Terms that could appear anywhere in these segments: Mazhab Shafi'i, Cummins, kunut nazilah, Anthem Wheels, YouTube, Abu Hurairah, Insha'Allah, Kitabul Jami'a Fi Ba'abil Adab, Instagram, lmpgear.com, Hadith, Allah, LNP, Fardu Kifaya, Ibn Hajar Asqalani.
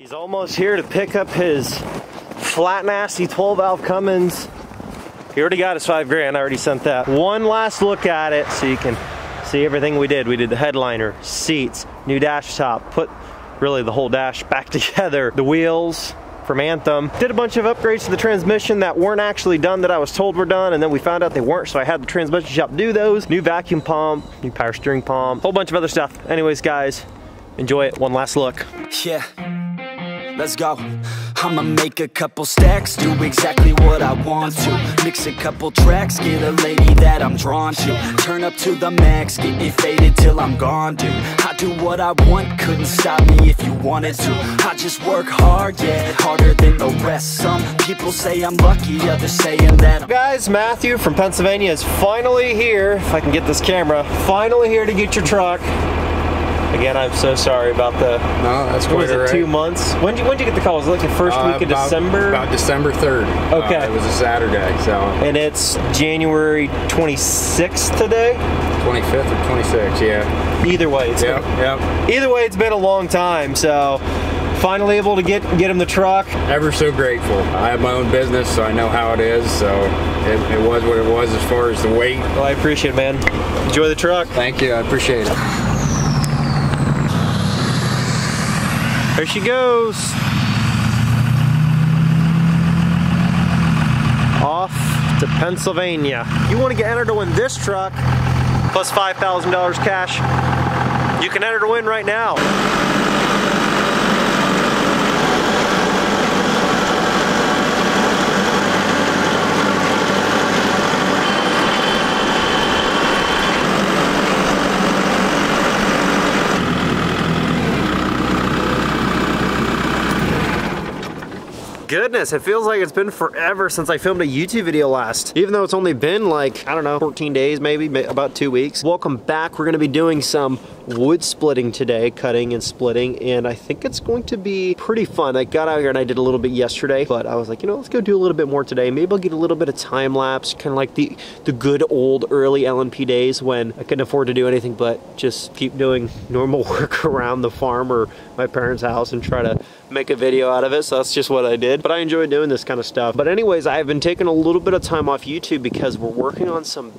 He's almost here to pick up his flat nasty 12-valve Cummins. He already got his $5,000. I already sent that. One last look at it so you can see everything we did. We did the headliner, seats, new dash top, put really the whole dash back together, the wheels from Anthem. Did a bunch of upgrades to the transmission that weren't actually done that I was told were done, and then we found out they weren't, so I had the transmission shop do those. New vacuum pump, new power steering pump, whole bunch of other stuff. Anyways, guys, enjoy it. One last look. Yeah. Let's go. I'ma make a couple stacks, do exactly what I want to. Mix a couple tracks, get a lady that I'm drawn to. Turn up to the max, get me faded till I'm gone, dude. I do what I want, couldn't stop me if you wanted to. I just work hard, yeah, harder than the rest. Some people say I'm lucky, others saying that I'm... Guys, Matthew from Pennsylvania is finally here, if I can get this camera, finally here to get your truck. Again, I'm so sorry about the... No, that's quite all right. 2 months? When did you get the call? Was it like the first week of December? About December 3rd. Okay. It was a Saturday, so... And it's January 26th today? 25th or 26th, yeah. Either way, it's... Yep, yep. Either way, it's been a long time, so... Finally able to get him the truck. Ever so grateful. I have my own business, so I know how it is, so it was what it was as far as the weight. Well, I appreciate it, man. Enjoy the truck. Thank you, I appreciate it. There she goes. Off to Pennsylvania. You want to get entered to win this truck, plus $5,000 cash. You can enter to win right now. Goodness, it feels like it's been forever since I filmed a YouTube video last. Even though it's only been like, I don't know, 14 days maybe, about 2 weeks. Welcome back. We're gonna be doing some wood splitting today, cutting and splitting, and I think it's going to be pretty fun. I got out here and I did a little bit yesterday, but I was like, you know, let's go do a little bit more today. Maybe I'll get a little bit of time lapse, kind of like the good old early LNP days when I couldn't afford to do anything but just keep doing normal work around the farm or my parents' house and try to make a video out of it. So that's just what I did. But I enjoy doing this kind of stuff. But anyways, I've been taking a little bit of time off YouTube because we're working on some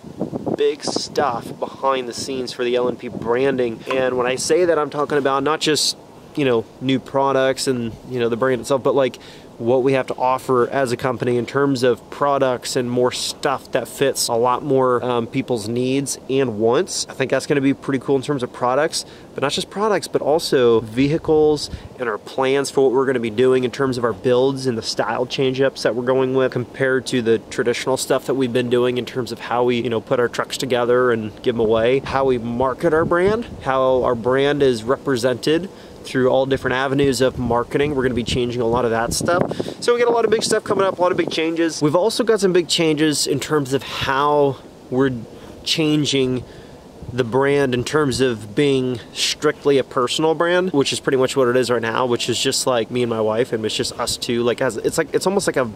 big stuff behind the scenes for the LNP branding. And when I say that, I'm talking about not just, you know, new products and, you know, the brand itself, but like what we have to offer as a company in terms of products and more stuff that fits a lot more people's needs and wants. I think that's gonna be pretty cool in terms of products, but not just products, but also vehicles and our plans for what we're gonna be doing in terms of our builds and the style change-ups that we're going with compared to the traditional stuff that we've been doing in terms of how we, you know, put our trucks together and give them away, how we market our brand, how our brand is represented through all different avenues of marketing. We're gonna be changing a lot of that stuff. So we got a lot of big stuff coming up, a lot of big changes. We've also got some big changes in terms of how we're changing the brand in terms of being strictly a personal brand, which is pretty much what it is right now, which is just like me and my wife, and it's just us two. Like, it's like, it's almost like a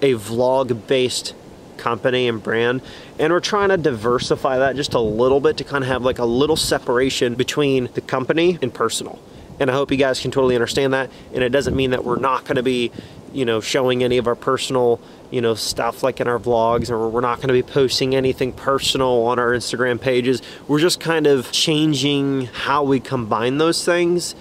vlog-based company and brand, and we're trying to diversify that just a little bit to kind of have like a little separation between the company and personal. And I hope you guys can totally understand that. And it doesn't mean that we're not going to be, you know, showing any of our personal, you know, stuff like in our vlogs, or we're not going to be posting anything personal on our Instagram pages. We're just kind of changing how we combine those things,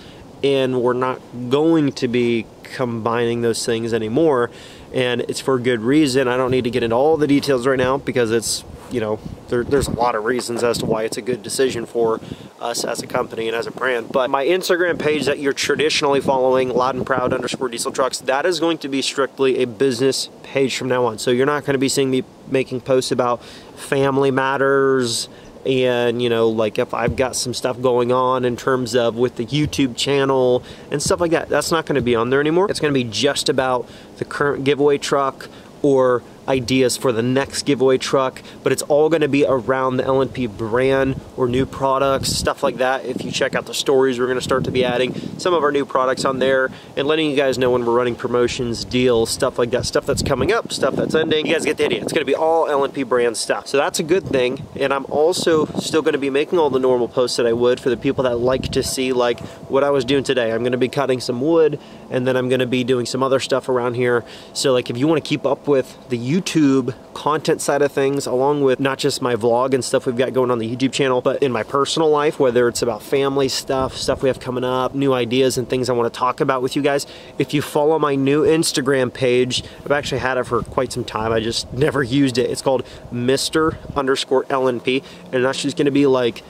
and we're not going to be combining those things anymore. And it's for good reason. I don't need to get into all the details right now because it's, you know, there's a lot of reasons as to why it's a good decision for us as a company and as a brand. But my Instagram page that you're traditionally following, loudandproud_dieseltrucks, that is going to be strictly a business page from now on. So you're not going to be seeing me making posts about family matters and, you know, like if I've got some stuff going on in terms of with the YouTube channel and stuff like that. That's not going to be on there anymore. It's going to be just about the current giveaway truck or ideas for the next giveaway truck, but it's all going to be around the LNP brand or new products, stuff like that. If you check out the stories, we're going to start to be adding some of our new products on there and letting you guys know when we're running promotions, deals, stuff like that, stuff that's coming up, stuff that's ending. You guys get the idea. It's going to be all LNP brand stuff, so that's a good thing. And I'm also still going to be making all the normal posts that I would for the people that like to see like what I was doing today. I'm going to be cutting some wood, and then I'm going to be doing some other stuff around here. So like if you want to keep up with the YouTube content side of things, along with not just my vlog and stuff we've got going on the YouTube channel, but in my personal life, whether it's about family stuff, stuff we have coming up, new ideas and things I want to talk about with you guys, if you follow my new Instagram page, I've actually had it for quite some time, I just never used it. It's called Mr_LNP, and that's just going to be like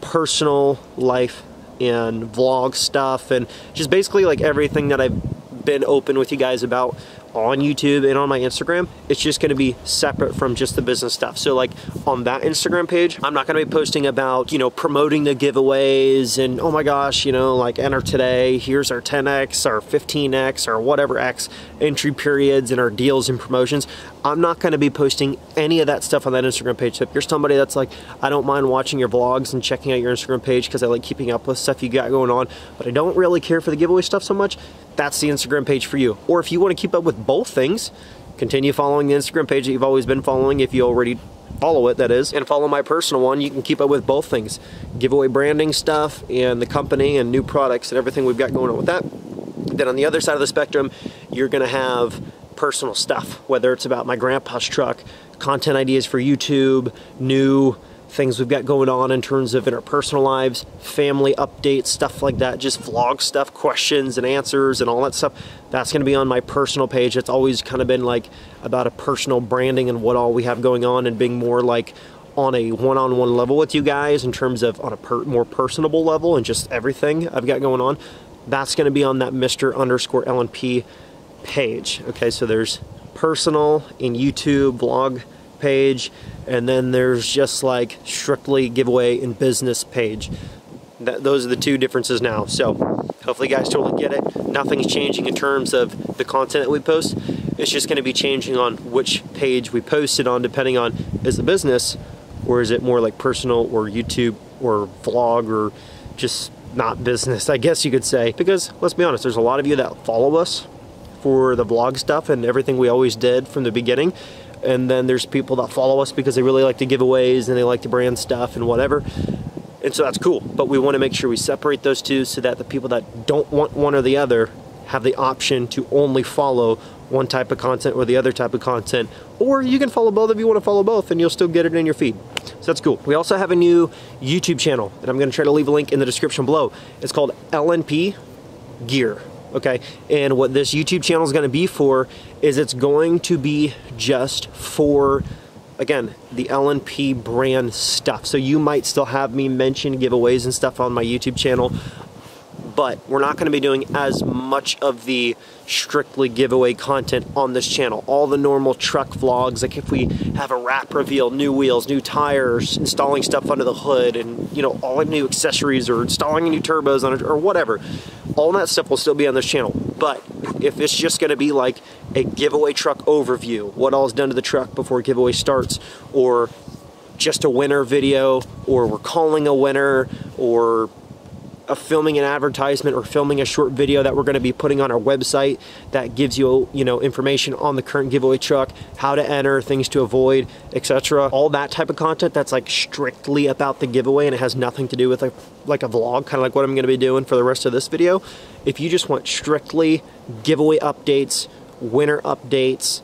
personal life and vlog stuff and just basically like everything that I've been open with you guys about on YouTube and on my Instagram. It's just going to be separate from just the business stuff. So like on that Instagram page, I'm not going to be posting about, you know, promoting the giveaways and oh my gosh, you know, like enter today, here's our 10x, our 15x, or whatever x entry periods and our deals and promotions. I'm not going to be posting any of that stuff on that Instagram page. So if you're somebody that's like, I don't mind watching your vlogs and checking out your Instagram page because I like keeping up with stuff you got going on, but I don't really care for the giveaway stuff so much, that's the Instagram page for you. Or if you want to keep up with both things, continue following the Instagram page that you've always been following, if you already follow it, that is, and follow my personal one. You can keep up with both things, giveaway branding stuff and the company and new products and everything we've got going on with that. Then on the other side of the spectrum, you're gonna have personal stuff, whether it's about my grandpa's truck, content ideas for YouTube, new things we've got going on in terms of in our personal lives, family updates, stuff like that, just vlog stuff, questions and answers and all that stuff. That's going to be on my personal page. It's always kind of been like about a personal branding and what all we have going on and being more like on a one-on-one level with you guys in terms of on a more personable level and just everything I've got going on. That's going to be on that Mr_LNP page. Okay, so there's personal and YouTube blog page, and then there's just like strictly giveaway and business page. Those are the two differences now. So hopefully you guys totally get it. Nothing's changing in terms of the content that we post. It's just going to be changing on which page we post it on, depending on is it business or is it more like personal or YouTube or vlog or just not business, I guess you could say. Because let's be honest, there's a lot of you that follow us for the vlog stuff and everything we always did from the beginning. And then there's people that follow us because they really like the giveaways and they like the brand stuff and whatever. And so that's cool. But we want to make sure we separate those two so that the people that don't want one or the other have the option to only follow one type of content or the other type of content. Or you can follow both if you want to follow both and you'll still get it in your feed. So that's cool. We also have a new YouTube channel that I'm going to try to leave a link in the description below. It's called LNP Gear. Okay, and what this YouTube channel is going to be for is it's going to be just for, again, the LNP brand stuff. So you might still have me mention giveaways and stuff on my YouTube channel, but we're not going to be doing as much of the strictly giveaway content on this channel. All the normal truck vlogs, like if we have a wrap reveal, new wheels, new tires, installing stuff under the hood, and you know, all new accessories or installing new turbos on it or whatever, all that stuff will still be on this channel. But if it's just going to be like a giveaway truck overview, what all is done to the truck before giveaway starts, or just a winner video, or we're calling a winner, or filming an advertisement or filming a short video that we're going to be putting on our website that gives you, you know, information on the current giveaway truck, how to enter, things to avoid, etc. All that type of content that's like strictly about the giveaway and it has nothing to do with like a vlog, kind of like what I'm going to be doing for the rest of this video. If you just want strictly giveaway updates, winner updates,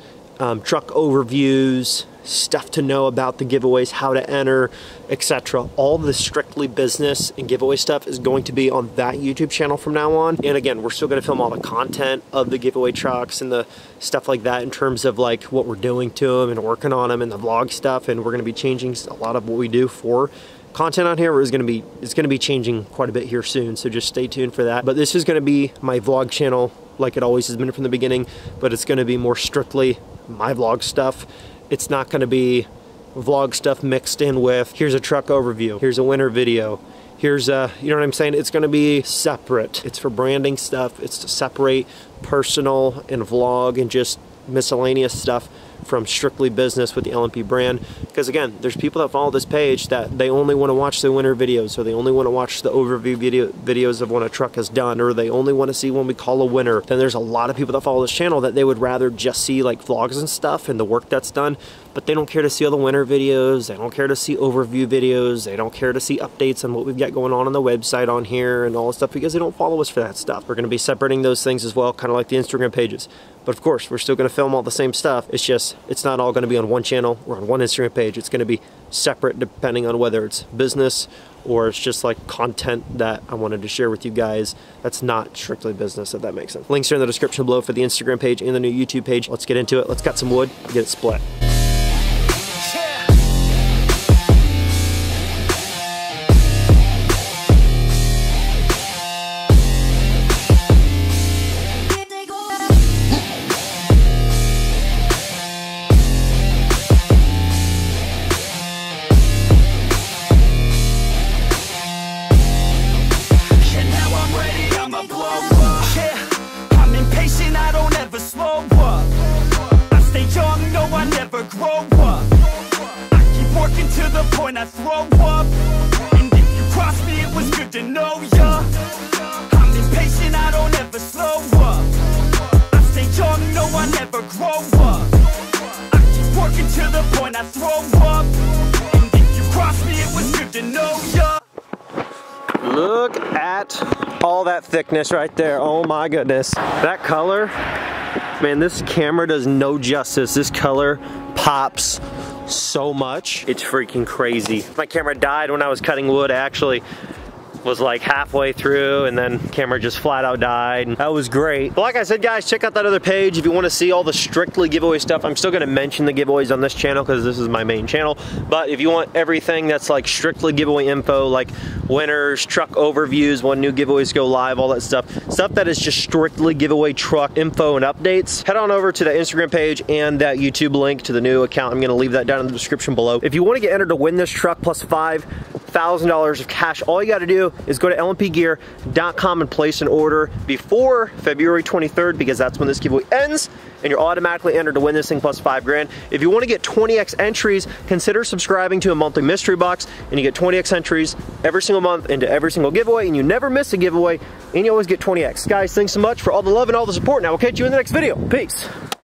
truck overviews, stuff to know about the giveaways, how to enter, etc. All the strictly business and giveaway stuff is going to be on that YouTube channel from now on. And again, we're still going to film all the content of the giveaway trucks and the stuff like that in terms of like what we're doing to them and working on them and the vlog stuff. And we're going to be changing a lot of what we do for content on here. It's going to be changing quite a bit here soon, so just stay tuned for that. But this is going to be my vlog channel like it always has been from the beginning, but it's going to be more strictly my vlog stuff. It's not going to be vlog stuff mixed in with, here's a truck overview, here's a winter video, here's a, you know what I'm saying? It's going to be separate. It's for branding stuff. It's to separate personal and vlog and just miscellaneous stuff from strictly business with the LNP brand, because again, there's people that follow this page that they only want to watch the winter videos, or they only want to watch the overview videos of when a truck has done, or they only want to see when we call a winter. Then there's a lot of people that follow this channel that they would rather just see like vlogs and stuff and the work that's done, but they don't care to see all the winter videos, they don't care to see overview videos, they don't care to see updates on what we've got going on the website on here and all this stuff, because they don't follow us for that stuff. We're going to be separating those things as well, kind of like the Instagram pages. But of course, we're still going to film all the same stuff. It's just, it's not all going to be on one channel or on one Instagram page. It's going to be separate depending on whether it's business or it's just like content that I wanted to share with you guys that's not strictly business, if that makes sense. Links are in the description below for the Instagram page and the new YouTube page. Let's get into it. Let's cut some wood and get it split. Look at all that thickness right there. Oh my goodness. That color, man, this camera does no justice. This color pops so much. It's freaking crazy. My camera died when I was cutting wood. I actually was like halfway through and then camera just flat out died. That was great. But like I said, guys, check out that other page if you want to see all the strictly giveaway stuff. I'm still going to mention the giveaways on this channel because this is my main channel. But if you want everything that's like strictly giveaway info, like winners, truck overviews, when new giveaways go live, all that stuff that is just strictly giveaway truck info and updates, head on over to the Instagram page and that YouTube link to the new account. I'm going to leave that down in the description below. If you want to get entered to win this truck plus $5,000 of cash, all you got to do is go to lmpgear.com and place an order before February 23rd, because that's when this giveaway ends, and you're automatically entered to win this thing plus $5,000. If you want to get 20x entries, consider subscribing to a monthly mystery box, and you get 20x entries every single month into every single giveaway, and you never miss a giveaway, and you always get 20x. Guys, thanks so much for all the love and all the support, and I will catch you in the next video. Peace.